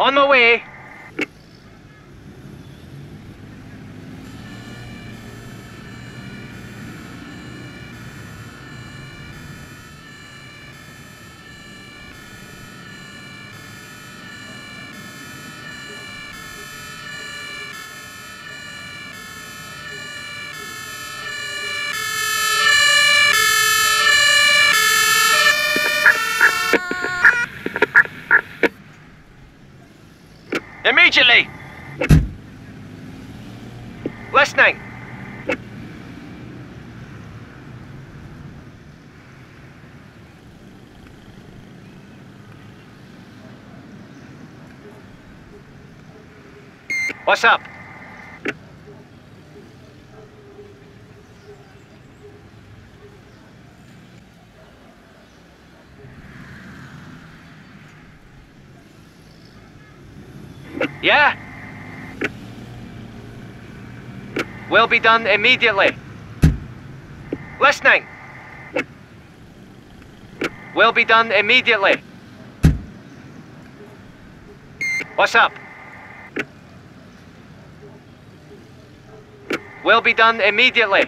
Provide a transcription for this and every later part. On the way. Immediately! Listening! What's up? Yeah? Will be done immediately. Listening. Will be done immediately. What's up? Will be done immediately.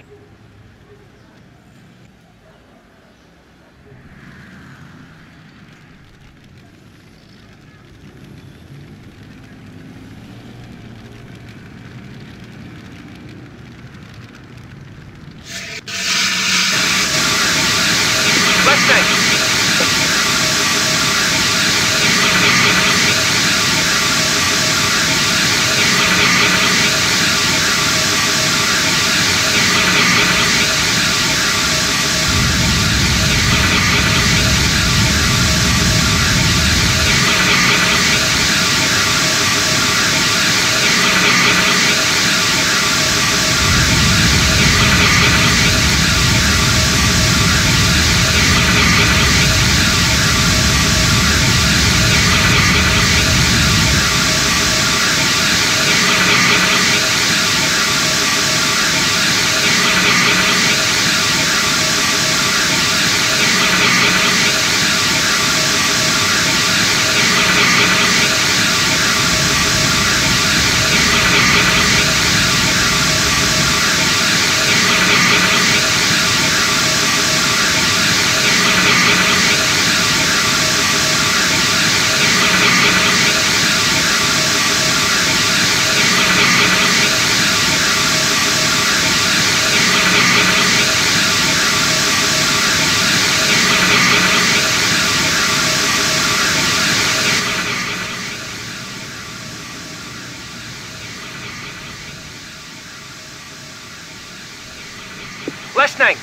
Listening.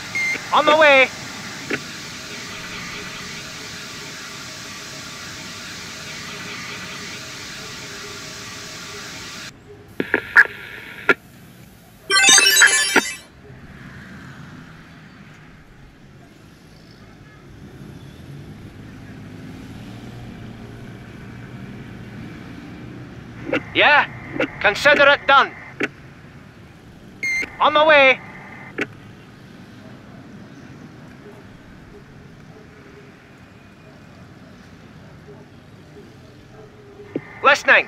On the way. Yeah. Consider it done. On the way. Listening.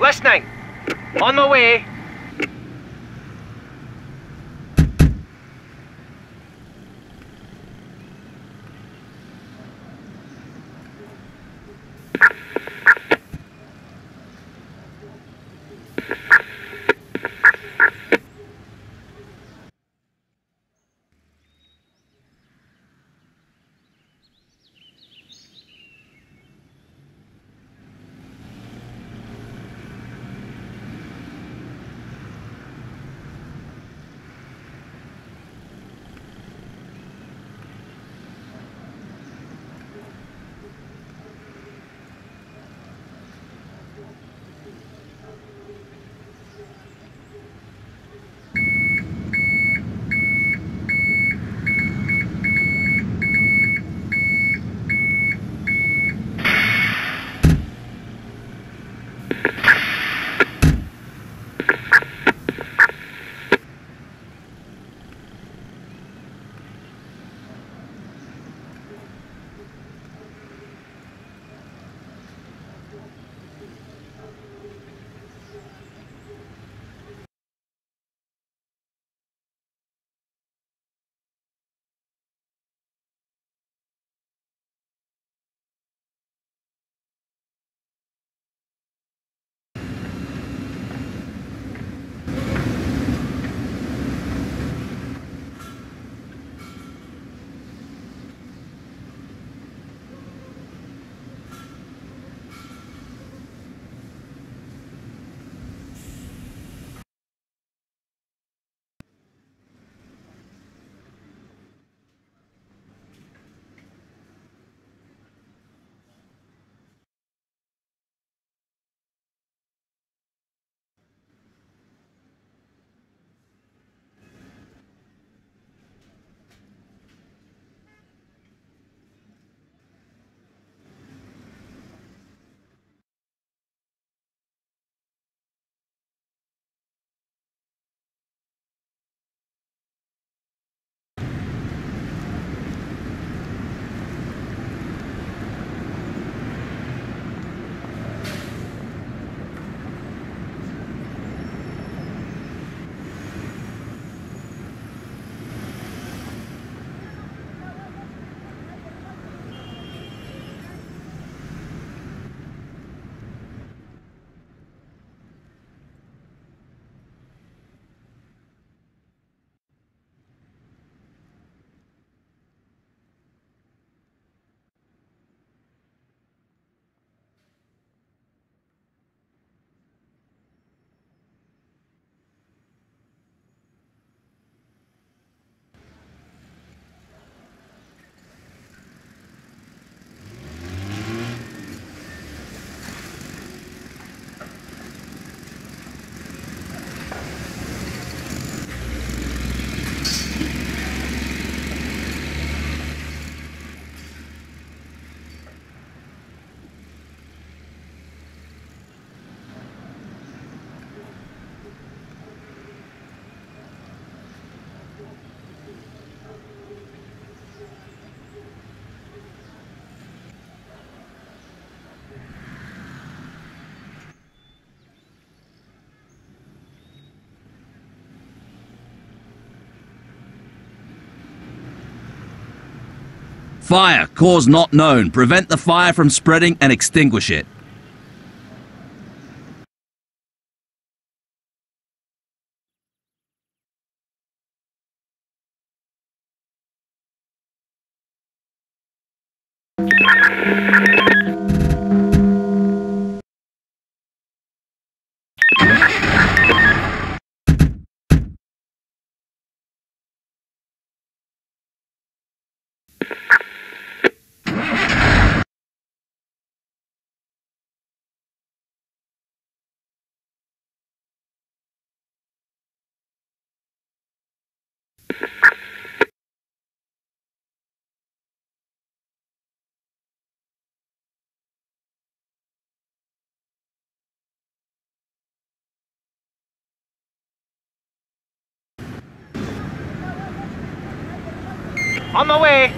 Listening. On the way. Fire, cause not known. Prevent the fire from spreading and extinguish it. On my way!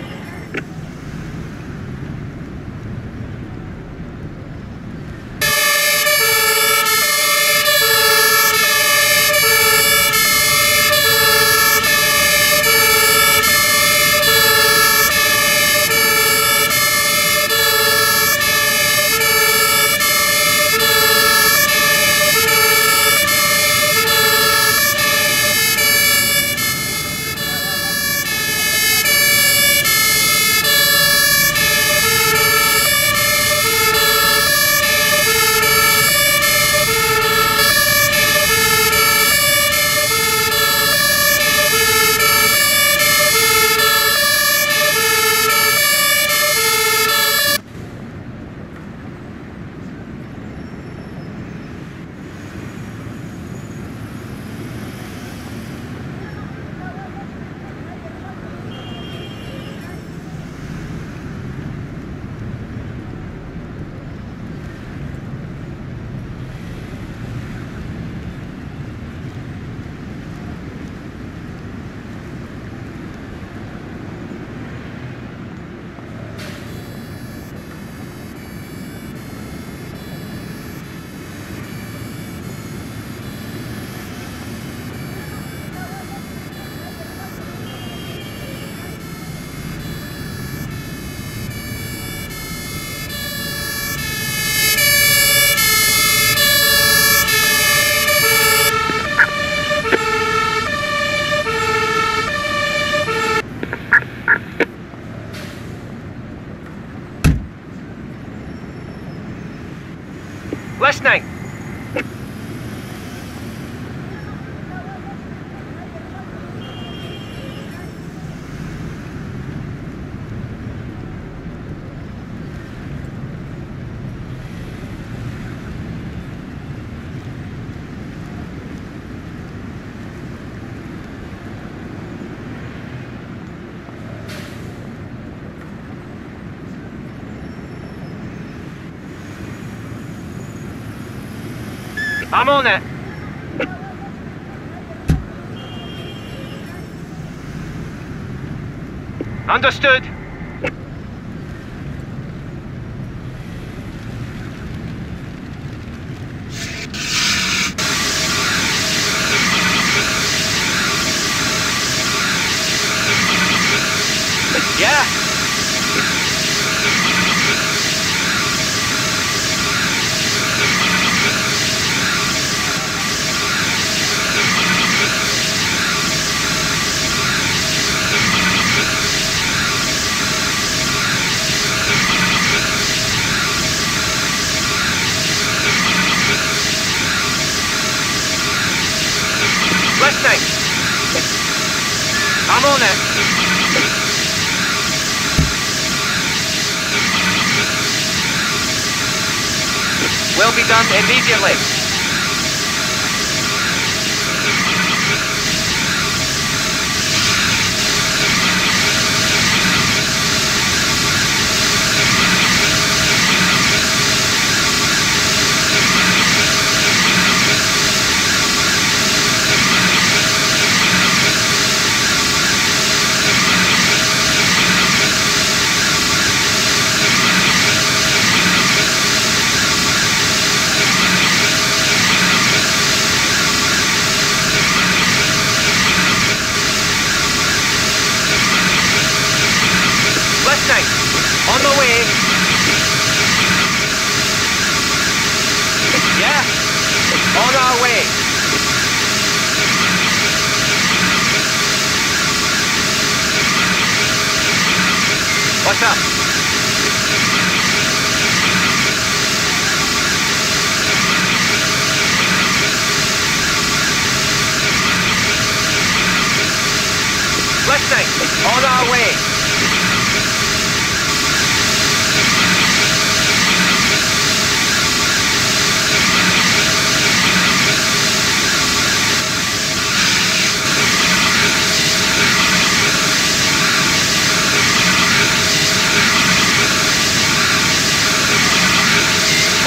Listening. I'm on it. Understood. Yeah. I'm on it. Will be done immediately. away. Yeah, on our way. What's up? Listening, on our way.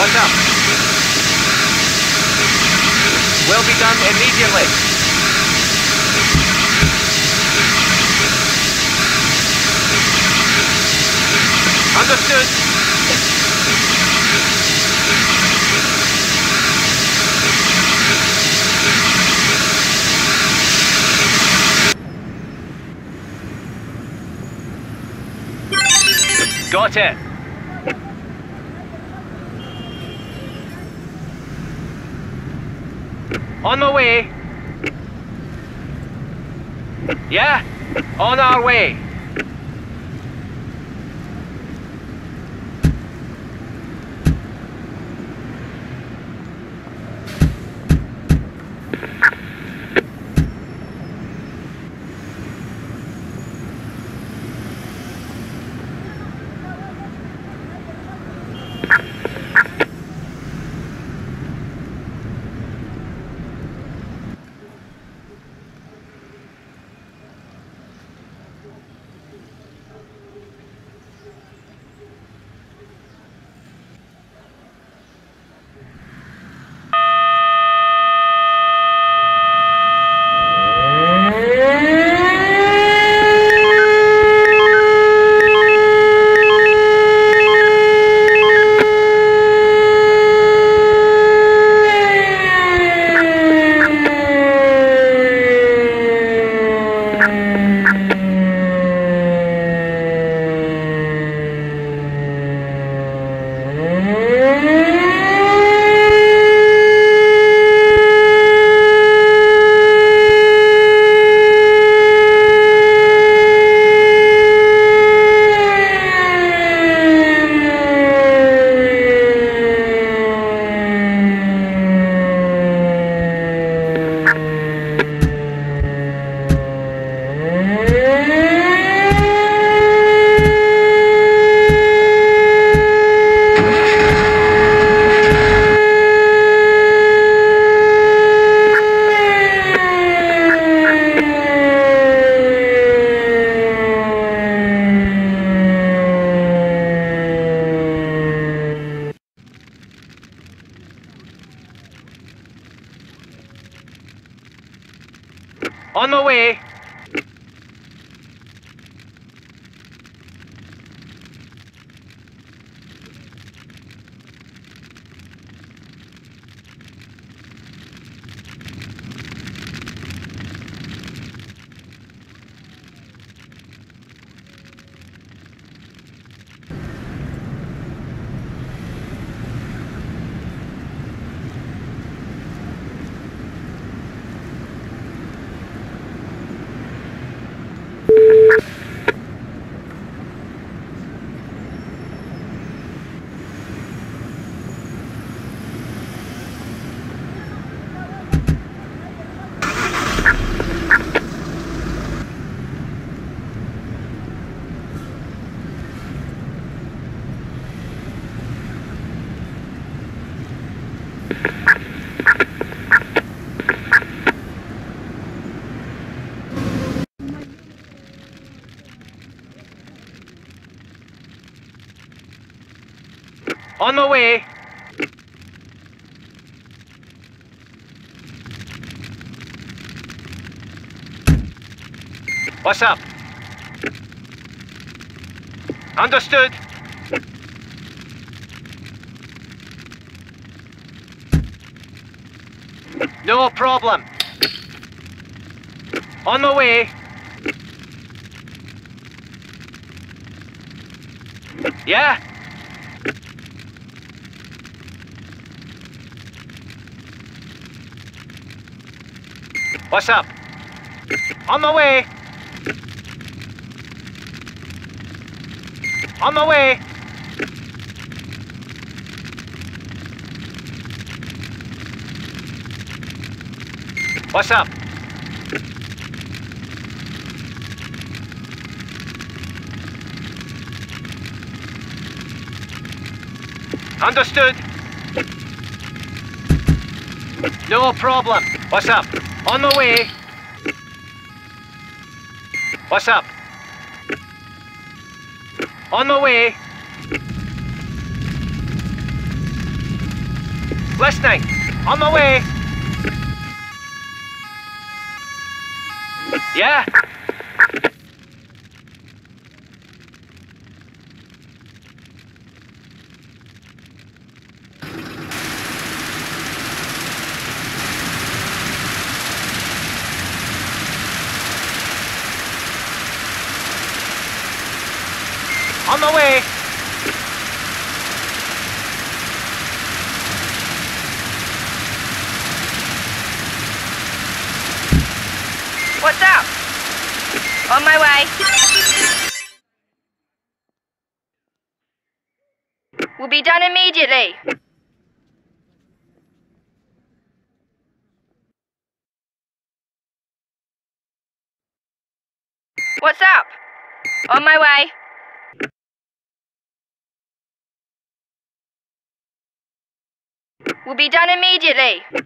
What's up? Will be done immediately. Understood. Got it. On the way. Yeah, on our way. On the way. On the way. What's up? Understood. No problem. On the way. Yeah? What's up? On my way. On my way. What's up? Understood. No problem. What's up? On the way. What's up? On the way. Listening. On the way. Yeah. On the way. What's up? On my way. We'll be done immediately. What's up? On my way. We'll be done immediately.